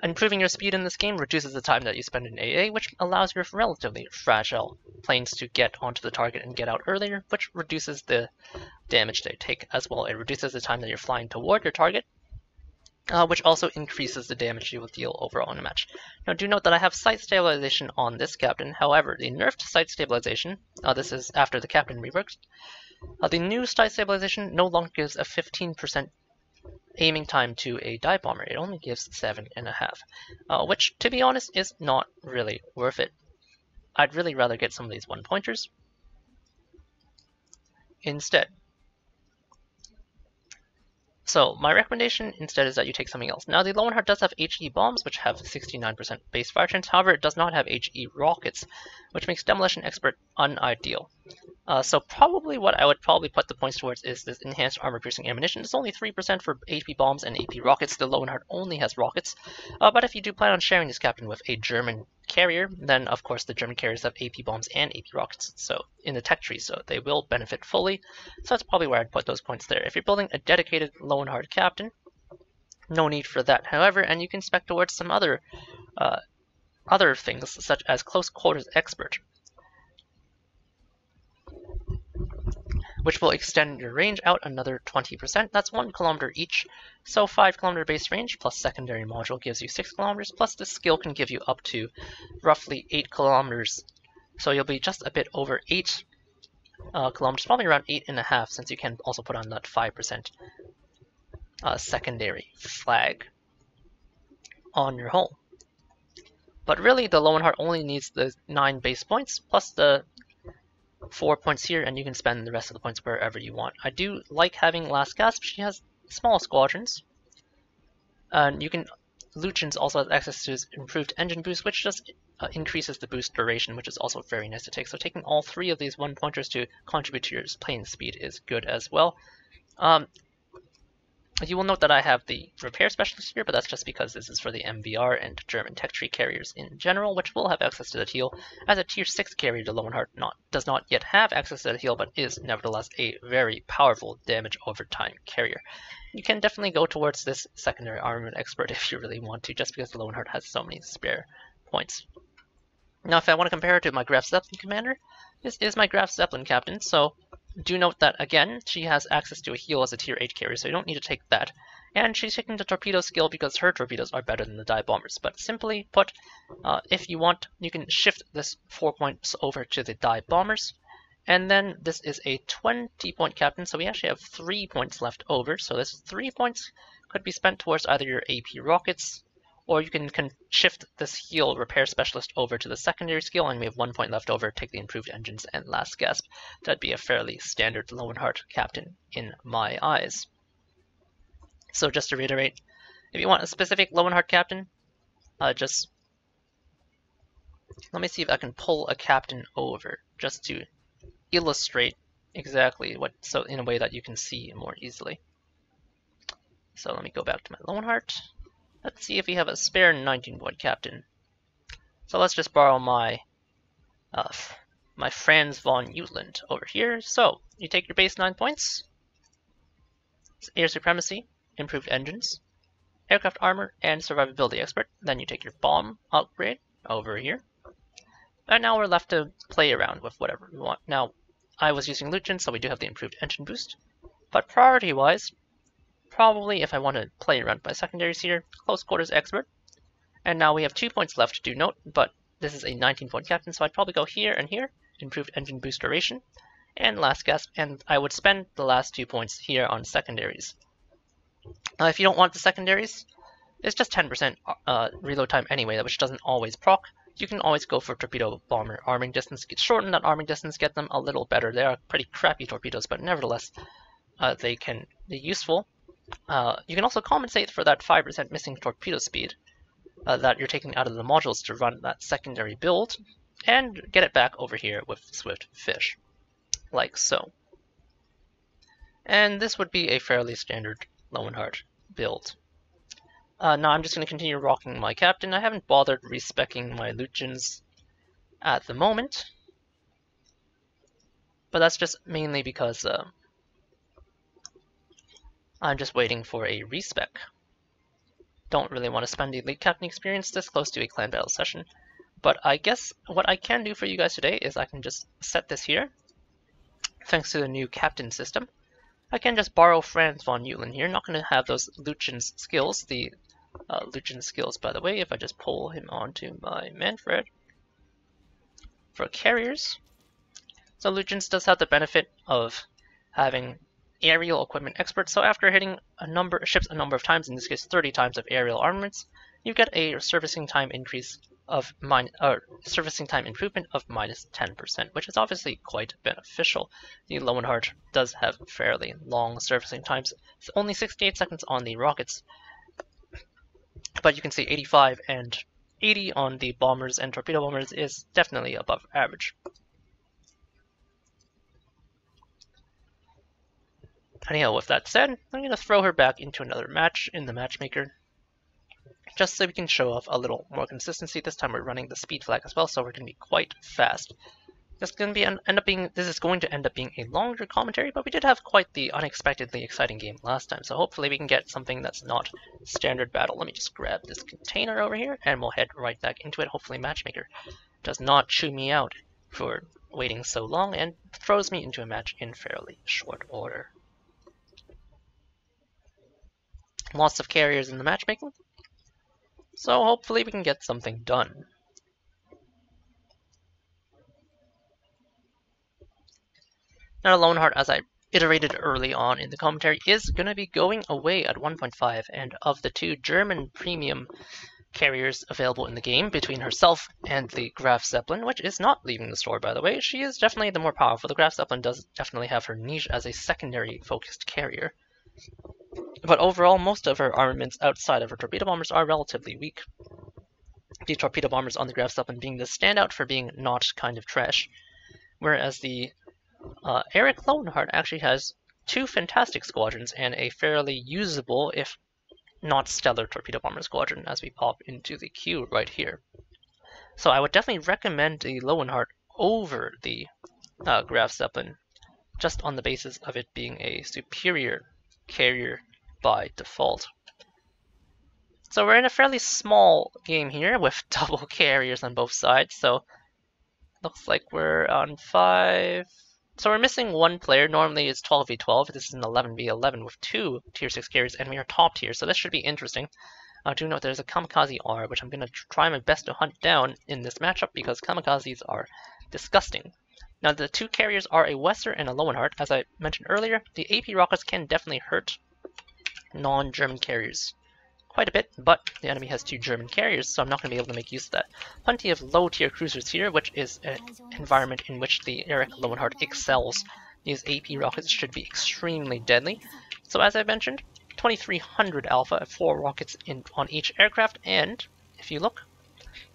Improving your speed in this game reduces the time that you spend in AA, which allows your relatively fragile planes to get onto the target and get out earlier, which reduces the damage they take as well. It reduces the time that you're flying toward your target, which also increases the damage you will deal overall in a match. Now do note that I have sight stabilization on this captain, however the nerfed sight stabilization, this is after the captain reworked, the new sight stabilization no longer gives a 15% aiming time to a dive bomber, it only gives 7.5, which to be honest is not really worth it. I'd really rather get some of these 1-pointers instead. So my recommendation instead is that you take something else. Now the Löwenhardt does have HE bombs, which have 69% base fire chance, however it does not have HE rockets, which makes demolition expert unideal. So probably what I would probably put the points towards is this enhanced armor piercing ammunition. It's only 3% for AP bombs and AP rockets, the Löwenhardt only has rockets, but if you do plan on sharing this captain with a German carrier, then of course the German carriers have AP bombs and AP rockets, so in the tech tree, so they will benefit fully. So that's probably where I'd put those points there. If you're building a dedicated Löwenhardt captain, no need for that, however, and you can spec towards some other things such as close quarters expert, which will extend your range out another 20%. That's 1 kilometer each, so 5 kilometer base range plus secondary module gives you 6 kilometers, plus this skill can give you up to roughly 8 kilometers, so you'll be just a bit over 8 kilometers, probably around 8.5, since you can also put on that 5% secondary flag on your hull. But really the Löwenhardt only needs the 9 base points plus the 4 points here, and you can spend the rest of the points wherever you want. I do like having Last Gasp, she has small squadrons, and you can, Lütjens also has access to his improved engine boost, which just increases the boost duration, which is also very nice to take. So taking all 3 of these 1-pointers to contribute to your plane speed is good as well. You will note that I have the repair specialist here, but that's just because this is for the MVR and German tech tree carriers in general, which will have access to the heal. As a tier 6 carrier, the Löwenhardt does not yet have access to the heal, but is nevertheless a very powerful damage over time carrier. You can definitely go towards this secondary armament expert if you really want to, just because the Löwenhardt has so many spare points. Now if I want to compare her to my Graf Zeppelin commander, this is my Graf Zeppelin captain, so do note that, again, she has access to a heal as a tier 8 carrier, so you don't need to take that. And she's taking the torpedo skill because her torpedoes are better than the dive bombers. But simply put, if you want, you can shift this 4 points over to the dive bombers. And then this is a 20-point captain, so we actually have 3 points left over. So this 3 points could be spent towards either your AP rockets, or you can shift this heal repair specialist over to the secondary skill, and we have 1 point left over, take the improved engines and Last Gasp. That'd be a fairly standard Löwenhardt captain in my eyes. So just to reiterate, if you want a specific Löwenhardt captain, just let me see if I can pull a captain over just to illustrate exactly what, so in a way that you can see more easily. So let me go back to my Löwenhardt. Let's see if we have a spare 19-point captain. So let's just borrow my my Franz von Jutland over here. So you take your base 9 points, air supremacy, improved engines, aircraft armor, and survivability expert. Then you take your bomb upgrade over here, and now we're left to play around with whatever we want. Now I was using Lütjens, so we do have the improved engine boost, but priority-wise, probably if I want to play around by secondaries here, close quarters expert. And now we have 2 points left, do note, but this is a 19-point captain, so I'd probably go here and here, improved engine boost duration, and Last Gasp, and I would spend the last 2 points here on secondaries. If you don't want the secondaries, it's just 10% reload time anyway, which doesn't always proc, you can always go for torpedo bomber. Arming distance gets shortened, that arming distance gets them a little better. They are pretty crappy torpedoes, but nevertheless, they're useful. You can also compensate for that 5% missing torpedo speed that you're taking out of the modules to run that secondary build, and get it back over here with Swift Fish, like so. And this would be a fairly standard Löwenhardt build. Now I'm just going to continue rocking my captain. I haven't bothered respecking my Lütjens at the moment, but that's just mainly because I'm just waiting for a respec. Don't really want to spend the elite captain experience this close to a clan battle session, but I guess what I can do for you guys today is I can just set this here. Thanks to the new captain system, I can just borrow Franz von Jutland here. Not going to have those Lütjens skills, the Lütjens skills, by the way, if I just pull him onto my Manfred for carriers. So Lütjens does have the benefit of having aerial equipment experts, so after hitting ships a number of times, in this case 30 times of aerial armaments, you get a servicing time increase of servicing time improvement of -10%, which is obviously quite beneficial. The Löwenhardt does have fairly long servicing times. It's only 68 seconds on the rockets, but you can see 85 and 80 on the bombers and torpedo bombers is definitely above average. Anyhow, with that said, I'm going to throw her back into another match in the matchmaker, just so we can show off a little more consistency. This time we're running the speed flag as well, so we're going to be quite fast. This is going to end up being a longer commentary, but we did have quite the unexpectedly exciting game last time, so hopefully we can get something that's not standard battle. Let me just grab this container over here, and we'll head right back into it. Hopefully matchmaker does not chew me out for waiting so long and throws me into a match in fairly short order. Lots of carriers in the matchmaking, so hopefully we can get something done. Now Löwenhardt, as I iterated early on in the commentary, is going to be going away at 1.5, and of the two German premium carriers available in the game, between herself and the Graf Zeppelin, which is not leaving the store by the way, she is definitely the more powerful. The Graf Zeppelin does definitely have her niche as a secondary focused carrier, but overall most of her armaments outside of her torpedo bombers are relatively weak. The torpedo bombers on the Graf Zeppelin being the standout for being not kind of trash, whereas the Erich Löwenhardt actually has two fantastic squadrons and a fairly usable, if not stellar, torpedo bomber squadron as we pop into the queue right here. So I would definitely recommend the Löwenhardt over the Graf Zeppelin, just on the basis of it being a superior carrier by default. So we're in a fairly small game here with double carriers on both sides, so looks like we're on 5, so we're missing one player. Normally it's 12v12, this is an 11v11 with two tier 6 carriers, and we are top tier, so this should be interesting. Do note there's a Kamikaze R, which I'm going to try my best to hunt down in this matchup because Kamikazes are disgusting. Now the two carriers are a Weser and a Löwenhardt. As I mentioned earlier, the AP rockets can definitely hurt non-German carriers quite a bit, but the enemy has two German carriers, so I'm not going to be able to make use of that. Plenty of low-tier cruisers here, which is an environment in which the Erich Löwenhardt excels. These AP rockets should be extremely deadly. So as I mentioned, 2300 alpha, 4 rockets on each aircraft, and if you look,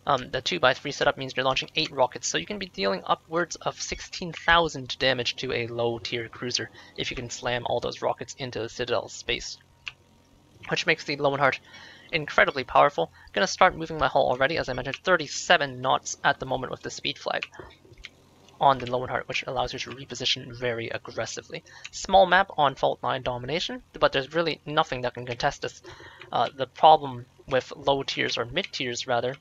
the 2x3 setup means you're launching 8 rockets, so you can be dealing upwards of 16,000 damage to a low-tier cruiser if you can slam all those rockets into the Citadel's space, which makes the Löwenhardt incredibly powerful. I'm going to start moving my hull already. As I mentioned, 37 knots at the moment with the speed flag on the Löwenhardt, which allows you to reposition very aggressively. Small map on fault line domination, but there's really nothing that can contest us. The problem with low tiers, or mid tiers rather,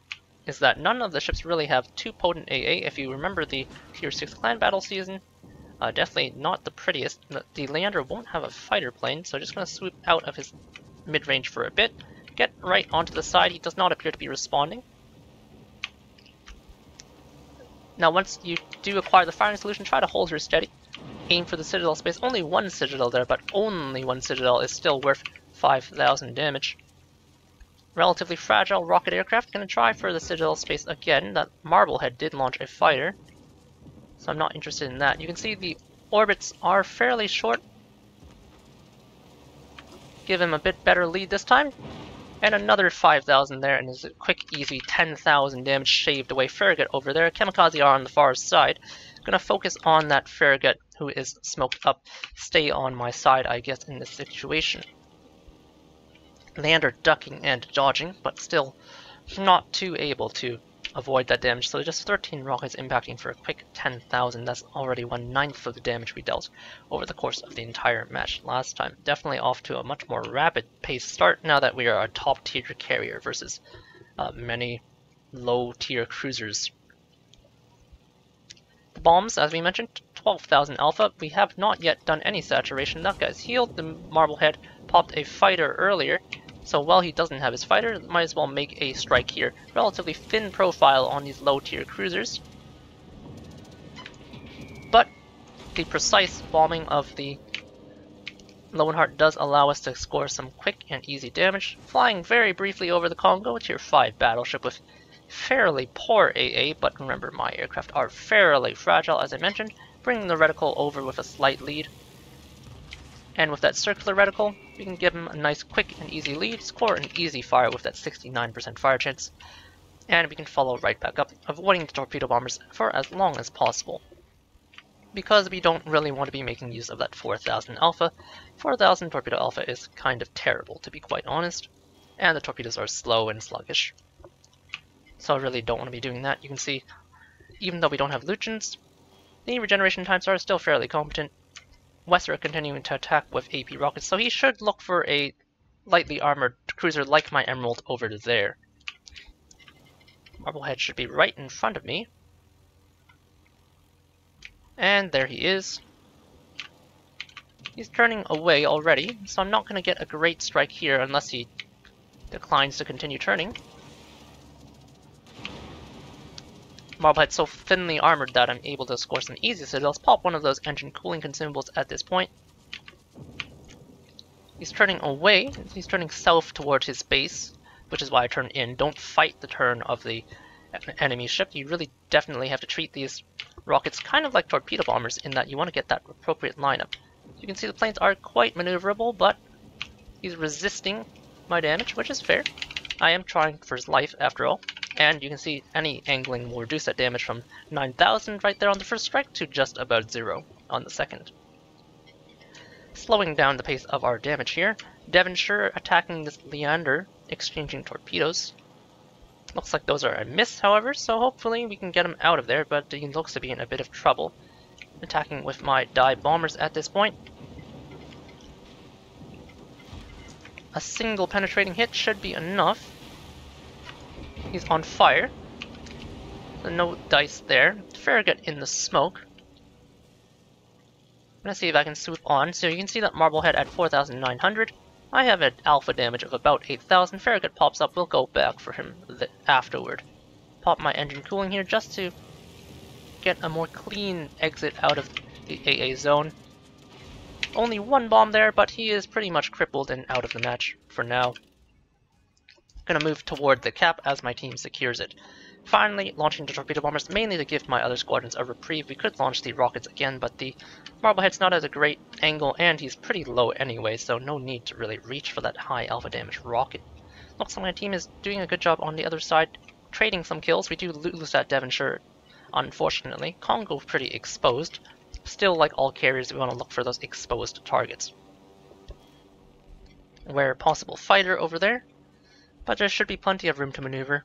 is that none of the ships really have too potent AA. If you remember the tier 6 clan battle season, definitely not the prettiest. The Leander won't have a fighter plane, so just going to swoop out of his mid-range for a bit, get right onto the side. He does not appear to be responding. Now once you do acquire the firing solution, try to hold her steady, aim for the Citadel space. Only one Citadel there, but only one Citadel is still worth 5,000 damage. relatively fragile rocket aircraft. Gonna try for the Citadel space again. That Marblehead did launch a fighter, so I'm not interested in that. You can see the orbits are fairly short. Give him a bit better lead this time. And another 5,000 there, and is a quick, easy 10,000 damage shaved away. Farragut over there. Kamikaze are on the far side. Gonna focus on that Farragut who is smoked up. Stay on my side, I guess, in this situation. Leander ducking and dodging, but still not too able to avoid that damage. So just 13 rockets impacting for a quick 10,000. That's already 1/9 of the damage we dealt over the course of the entire match last time. Definitely off to a much more rapid pace start now that we are a top tier carrier versus many low tier cruisers. The bombs, as we mentioned, 12,000 alpha. We have not yet done any saturation. That guy's healed. The Marblehead popped a fighter earlier. So while he doesn't have his fighter, might as well make a strike here. Relatively thin profile on these low tier cruisers. But the precise bombing of the Löwenhardt does allow us to score some quick and easy damage. Flying very briefly over the Kongo, a tier 5 battleship with fairly poor AA, but remember my aircraft are fairly fragile as I mentioned, bringing the reticle over with a slight lead. And with that circular reticle, we can give him a nice quick and easy lead, score an easy fire with that 69% fire chance, and we can follow right back up, avoiding the torpedo bombers for as long as possible. Because we don't really want to be making use of that 4,000 alpha. 4,000 torpedo alpha is kind of terrible, to be quite honest, and the torpedoes are slow and sluggish. So I really don't want to be doing that. You can see, even though we don't have Lütjens, the regeneration times are still fairly competent. Weser continuing to attack with AP rockets, so he should look for a lightly armored cruiser like my Emerald over there. Marblehead should be right in front of me. And there he is. He's turning away already, so I'm not going to get a great strike here unless he declines to continue turning. Marblehead's so thinly armored that I'm able to score some easy citadels. Pop one of those engine cooling consumables at this point. He's turning away. He's turning south towards his base, which is why I turn in. Don't fight the turn of the enemy ship. You really definitely have to treat these rockets kind of like torpedo bombers in that you want to get that appropriate lineup. You can see the planes are quite maneuverable, but he's resisting my damage, which is fair. I am trying for his life after all. And you can see any angling will reduce that damage from 9,000 right there on the first strike to just about 0 on the second. Slowing down the pace of our damage here. Devonshire attacking this Leander, exchanging torpedoes. Looks like those are a miss, however, so hopefully we can get him out of there, but he looks to be in a bit of trouble. Attacking with my dive bombers at this point. A single penetrating hit should be enough. He's on fire. No dice there. Farragut in the smoke. I'm going to see if I can swoop on. So you can see that Marblehead at 4,900. I have an alpha damage of about 8,000. Farragut pops up. We'll go back for him afterward. Pop my engine cooling here just to get a more clean exit out of the AA zone. Only one bomb there, but he is pretty much crippled and out of the match for now. Gonna move toward the cap as my team secures it. Finally, launching the torpedo bombers, mainly to give my other squadrons a reprieve. We could launch the rockets again, but the Marblehead's not at a great angle, and he's pretty low anyway, so no need to really reach for that high alpha damage rocket. Looks like my team is doing a good job on the other side, trading some kills. We do lose that Devonshire, unfortunately. Kongo pretty exposed. Still, like all carriers, we want to look for those exposed targets. Where possible, fighter over there. But there should be plenty of room to maneuver.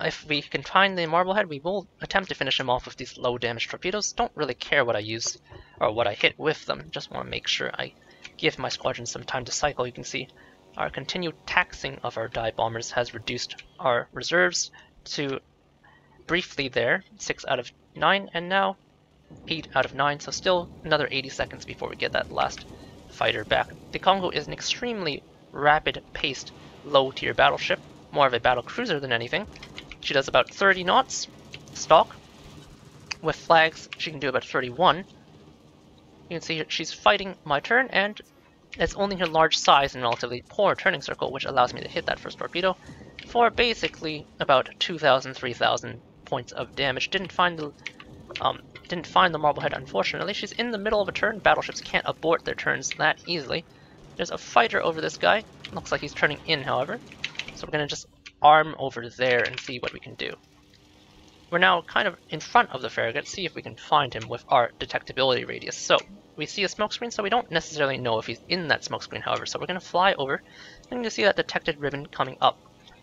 If we can find the Marblehead, we will attempt to finish him off with these low damage torpedoes. Don't really care what I use or what I hit with them. Just want to make sure I give my squadron some time to cycle. You can see our continued taxing of our dive bombers has reduced our reserves to briefly there 6 out of 9 and now 8 out of 9. So still another 80 seconds before we get that last fighter back. The Kongo is an extremely rapid-paced low-tier battleship, more of a battle cruiser than anything. She does about 30 knots stock. With flags, she can do about 31. You can see she's fighting my turn, and It's only her large size and relatively poor turning circle which allows me to hit that first torpedo for basically about 2,000, 3,000 points of damage. Didn't find the Marblehead, unfortunately. She's in the middle of a turn. Battleships can't abort their turns that easily. There's a fighter over this guy. Looks like he's turning in, however. So we're going to just arm over there and see what we can do. We're now kind of in front of the Farragut, see if we can find him with our detectability radius. So, we see a smokescreen, so we don't necessarily know if he's in that smokescreen, however. So we're going to fly over. I'm going to see that detected ribbon coming up,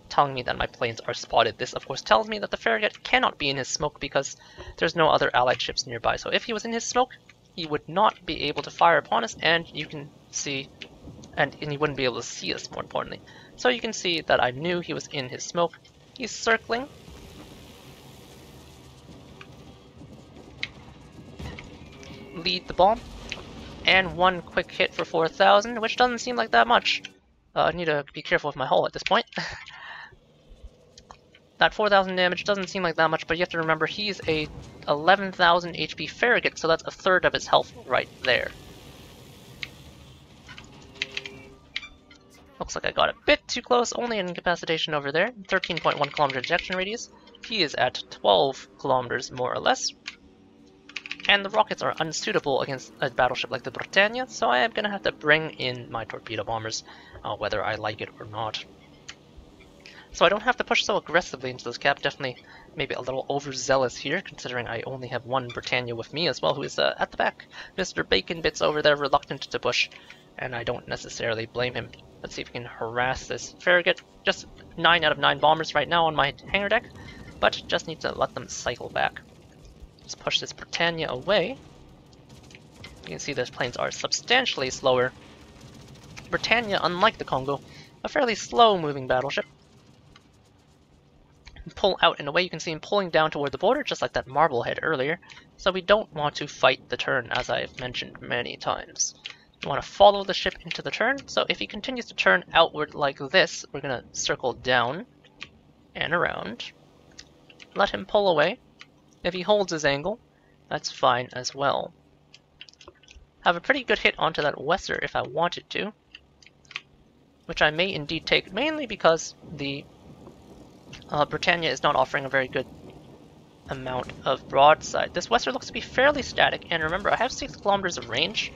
telling me that my planes are spotted. This, of course, tells me that the Farragut cannot be in his smoke because there's no other allied ships nearby. So if he was in his smoke, he would not be able to fire upon us, and you can see, and he wouldn't be able to see us, more importantly. So you can see that I knew he was in his smoke. He's circling. Lead the bomb. And one quick hit for 4,000, which doesn't seem like that much. I need to be careful with my hull at this point. That 4,000 damage doesn't seem like that much, but you have to remember he's a 11,000 HP Farragut, so that's a third of his health right there. Looks like I got a bit too close, only an incapacitation over there. 13.1 kilometer ejection radius. He is at 12 kilometers, more or less. And the rockets are unsuitable against a battleship like the Britannia, so I am going to have to bring in my torpedo bombers, whether I like it or not. So I don't have to push so aggressively into this cap. Definitely maybe a little overzealous here, considering I only have one Britannia with me as well, who is at the back. Mr. Bacon Bits over there, reluctant to push, and I don't necessarily blame him. Let's see if we can harass this Farragut. Just 9 out of 9 bombers right now on my hangar deck, but just need to let them cycle back. Let's push this Britannia away. You can see those planes are substantially slower. Britannia, unlike the Kongo, a fairly slow-moving battleship. Pull out and away. You can see him pulling down toward the border, just like that Marblehead earlier. So we don't want to fight the turn, as I've mentioned many times. We want to follow the ship into the turn. So if he continues to turn outward like this, we're going to circle down and around. Let him pull away. If he holds his angle, that's fine as well. Have a pretty good hit onto that Weser if I wanted to, which I may indeed take, mainly because the Britannia is not offering a very good amount of broadside. This Weser looks to be fairly static, and remember I have 6 kilometers of range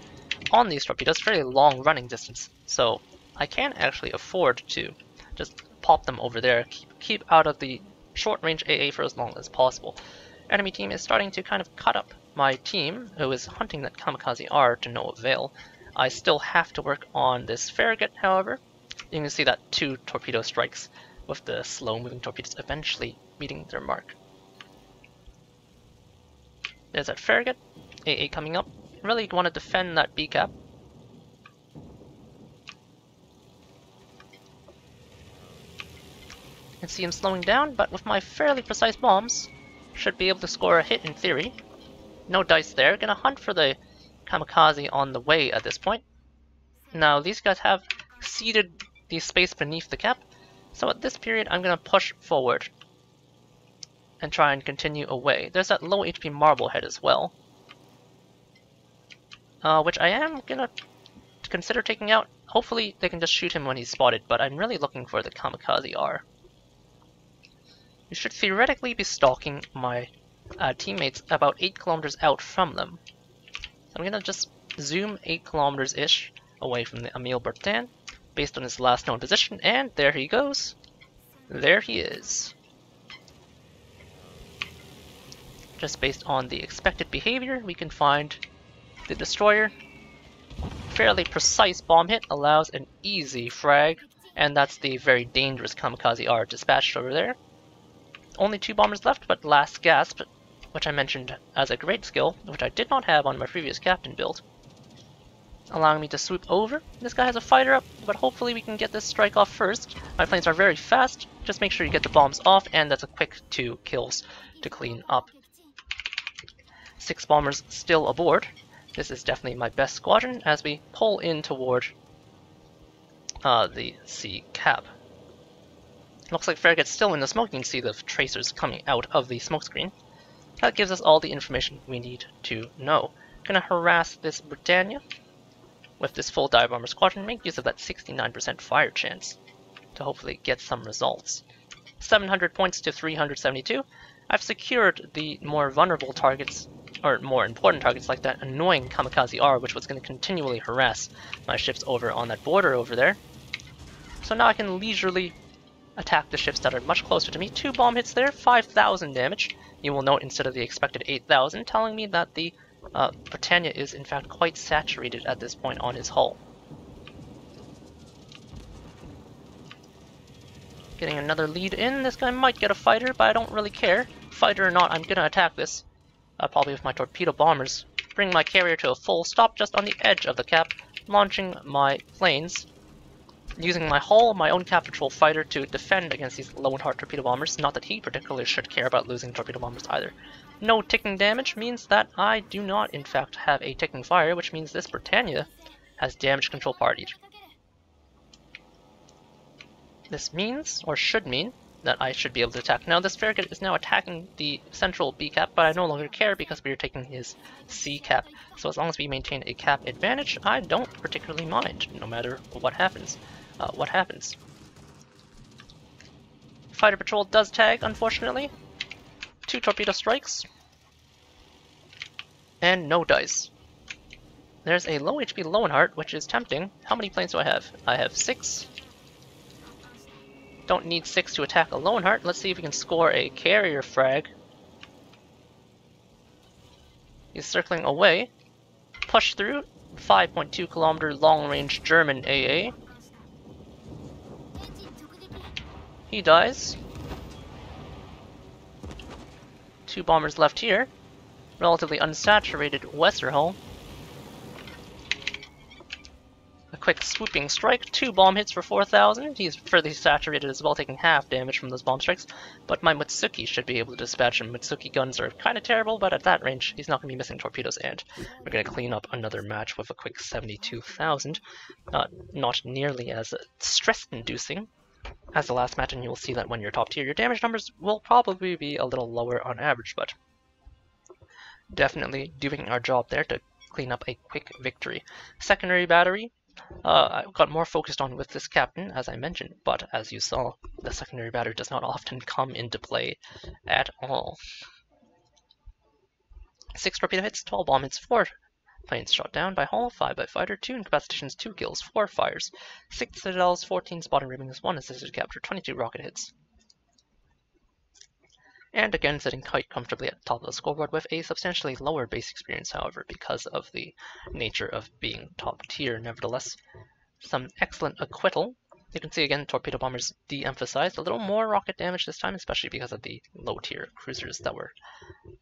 on these torpedoes, fairly long running distance, so I can actually afford to just pop them over there, keep out of the short range AA for as long as possible. Enemy team is starting to kind of cut up my team, who is hunting that Kamikaze R to no avail. I still have to work on this Farragut, however. You can see that 2 torpedo strikes with the slow-moving torpedoes eventually meeting their mark. There's that Farragut, AA coming up. Really want to defend that B-cap. You can see him slowing down, but with my fairly precise bombs, should be able to score a hit in theory. No dice there. Gonna hunt for the Kamikaze on the way at this point. Now these guys have seeded the space beneath the cap, so at this period I'm gonna push forward and try and continue away. There's that low HP Marblehead as well, which I am gonna consider taking out. Hopefully they can just shoot him when he's spotted, but I'm really looking for the Kamikaze R. You should theoretically be stalking my teammates about 8 kilometers out from them. So I'm gonna just zoom 8 kilometers-ish away from the Emile Bertin, based on his last known position, and there he goes. There he is. Just based on the expected behavior, we can find the destroyer. Fairly precise bomb hit allows an easy frag, and that's the very dangerous Kamikaze R dispatched over there. Only 2 bombers left, but Last Gasp, which I mentioned as a great skill, which I did not have on my previous captain build, allowing me to swoop over. This guy has a fighter up, but hopefully we can get this strike off first. My planes are very fast, just make sure you get the bombs off, and that's a quick 2 kills to clean up. 6 bombers still aboard. This is definitely my best squadron as we pull in toward the sea cap. Looks like Farragut's still in the smoke. You can see the tracers coming out of the smoke screen. That gives us all the information we need to know. Gonna harass this Britannia. With this full dive bomber squadron, make use of that 69% fire chance to hopefully get some results. 700 points to 372. I've secured the more vulnerable targets, or more important targets, like that annoying Kamikaze R, which was going to continually harass my ships over on that border over there. So now I can leisurely attack the ships that are much closer to me. 2 bomb hits there, 5,000 damage. You will note instead of the expected 8,000, telling me that the Britannia is in fact quite saturated at this point on his hull. Getting another lead in. This guy might get a fighter, but I don't really care. Fighter or not, I'm gonna attack this. Probably with my torpedo bombers. Bring my carrier to a full stop just on the edge of the cap, launching my planes. Using my hull, my own cap patrol fighter to defend against these Löwenhardt torpedo bombers. Not that he particularly should care about losing torpedo bombers either. No ticking damage means that I do not in fact have a ticking fire, which means this Britannia has damage control partied. This means, or should mean, that I should be able to attack. Now this Farragut is now attacking the central B cap, but I no longer care because we are taking his C cap. So as long as we maintain a cap advantage, I don't particularly mind, no matter what happens. Fighter patrol does tag, unfortunately. 2 torpedo strikes. And no dice. There's a low HP Löwenhardt, which is tempting. How many planes do I have? I have 6. Don't need 6 to attack a Löwenhardt. Let's see if we can score a carrier frag. He's circling away. Push through. 5.2 kilometer long range German AA. He dies. 2 bombers left here. Relatively unsaturated Weser hull. A quick swooping strike, 2 bomb hits for 4,000. He's fairly saturated as well, taking half damage from those bomb strikes. But my Mutsuki should be able to dispatch him. Mutsuki guns are kind of terrible, but at that range, he's not going to be missing torpedoes. And we're going to clean up another match with a quick 72,000. Not nearly as stress-inducing as the last match, and you'll see that when you're top tier, your damage numbers will probably be a little lower on average, but definitely doing our job there to clean up a quick victory. Secondary battery. I got more focused on with this captain, as I mentioned, but as you saw, the secondary battery does not often come into play at all. 6 torpedo hits, 12 bomb hits, 4 planes shot down by hull, 5 by fighter, 2 incapacitations, 2 kills, 4 fires, 6 citadels, 14 spotting ribbons, 1 assisted capture, 22 rocket hits. And again, sitting quite comfortably at the top of the scoreboard with a substantially lower base experience, however, because of the nature of being top tier. Nevertheless, some excellent acquittal. You can see again, torpedo bombers de-emphasized, a little more rocket damage this time, especially because of the low tier cruisers that were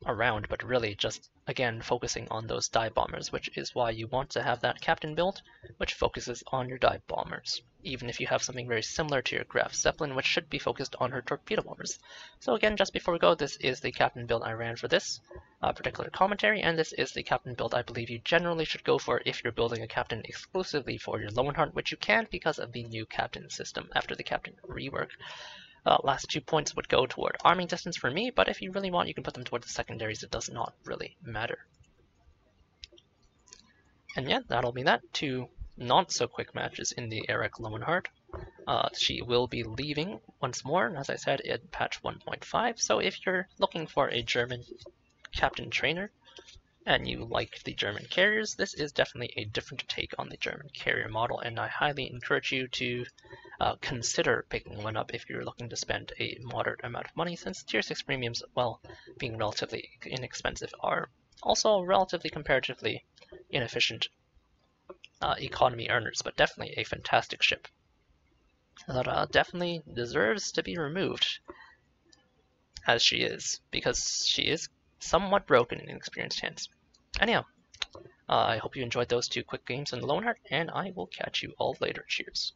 around, but really just, again, focusing on those dive bombers, which is why you want to have that captain build, which focuses on your dive bombers, even if you have something very similar to your Graf Zeppelin, which should be focused on her torpedo bombers. So again, just before we go, this is the captain build I ran for this particular commentary, and this is the captain build I believe you generally should go for if you're building a captain exclusively for your Löwenhardt, which you can because of the new captain system after the captain rework. Last 2 points would go toward arming distance for me, but if you really want, you can put them toward the secondaries. It does not really matter. And yeah, that'll be that. 2 not so quick matches in the Erich Löwenhardt. She will be leaving once more, and as I said, in patch 1.5. So if you're looking for a German captain trainer and you like the German carriers, this is definitely a different take on the German carrier model, and I highly encourage you to consider picking one up if you're looking to spend a moderate amount of money, since tier 6 premiums, while being relatively inexpensive, are also relatively comparatively inefficient economy earners, but definitely a fantastic ship that definitely deserves to be removed, as she is, because she is somewhat broken in experienced hands. Anyhow, I hope you enjoyed those 2 quick games in the Löwenhardt, and I will catch you all later. Cheers.